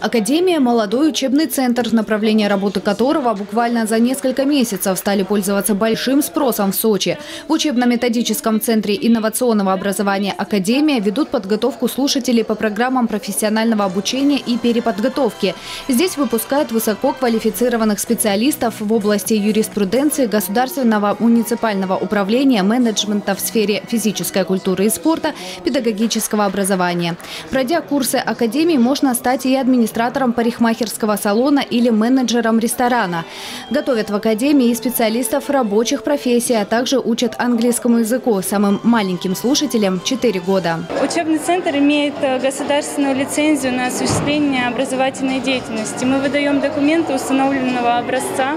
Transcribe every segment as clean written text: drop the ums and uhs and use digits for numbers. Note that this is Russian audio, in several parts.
Академия – молодой учебный центр, направление работы которого буквально за несколько месяцев стали пользоваться большим спросом в Сочи. В учебно-методическом центре инновационного образования «Академия» ведут подготовку слушателей по программам профессионального обучения и переподготовки. Здесь выпускают высококвалифицированных специалистов в области юриспруденции, государственного муниципального управления, менеджмента в сфере физической культуры и спорта, педагогического образования. Пройдя курсы Академии, можно стать и администратором парикмахерского салона или менеджером ресторана. Готовят в Академии и специалистов рабочих профессий, а также учат английскому языку. Самым маленьким слушателям – 4 года. Учебный центр имеет государственную лицензию на осуществление образовательной деятельности. Мы выдаем документы установленного образца,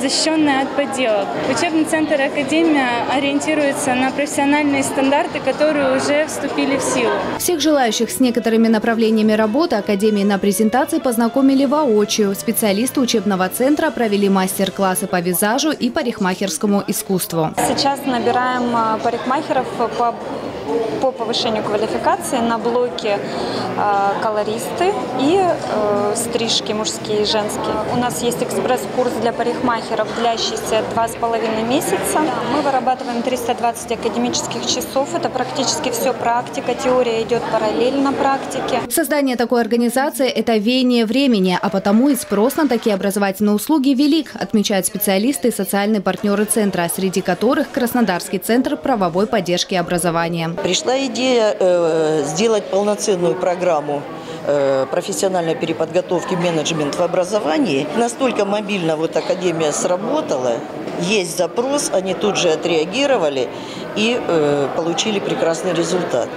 защищенная от подделок. Учебный центр «Академия» ориентируется на профессиональные стандарты, которые уже вступили в силу. Всех желающих с некоторыми направлениями работы Академии на презентации познакомили воочию. Специалисты учебного центра провели мастер-классы по визажу и парикмахерскому искусству. Сейчас набираем парикмахеров по повышению квалификации на блоке колористы и стрижки мужские и женские. У нас есть экспресс-курс для парикмахеров, длящийся 2,5 месяца. Мы вырабатываем 320 академических часов. Это практически все практика, теория идет параллельно практике. Создание такой организации – это веяние времени, а потому и спрос на такие образовательные услуги велик, отмечают специалисты и социальные партнеры центра, среди которых Краснодарский центр правовой поддержки и образования. Пришла идея сделать полноценную программу профессиональной переподготовки менеджмент в образовании. Настолько мобильно вот Академия сработала, есть запрос, они тут же отреагировали и получили прекрасный результат.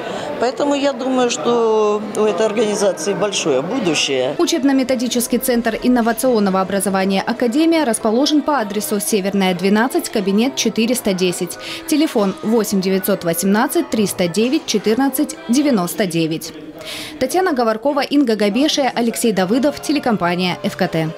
Поэтому я думаю, что у этой организации большое будущее. Учебно-методический центр инновационного образования «Академия» расположен по адресу Северная, 12, кабинет 410. Телефон 8 918 309 14 99. Татьяна Говоркова, Инга Габешия, Алексей Давыдов, телекомпания «Эфкате».